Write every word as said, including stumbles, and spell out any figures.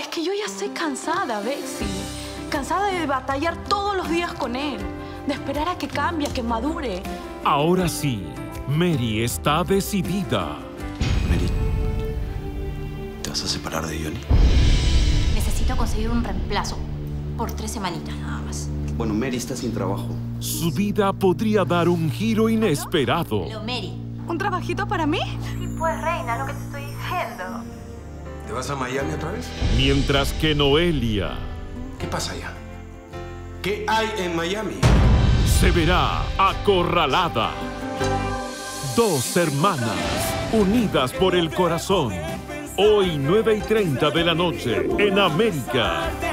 es que yo ya estoy cansada, Betsy. Cansada de batallar todos los días con él. De esperar a que cambie, a que madure. Ahora sí, Meri está decidida. Meri, ¿te vas a separar de Yoni? Necesito conseguir un reemplazo por tres semanitas nada más. Bueno, Meri está sin trabajo. Su vida podría dar un giro inesperado. Hello, Meri. ¿Un trabajito para mí? Sí, pues, reina, lo que te estoy diciendo. ¿Te vas a Miami otra vez? Mientras que Noelia... ¿Qué pasa allá? ¿Qué hay en Miami? Se verá acorralada. Dos hermanas, unidas por el corazón. Hoy, nueve y treinta de la noche, en América.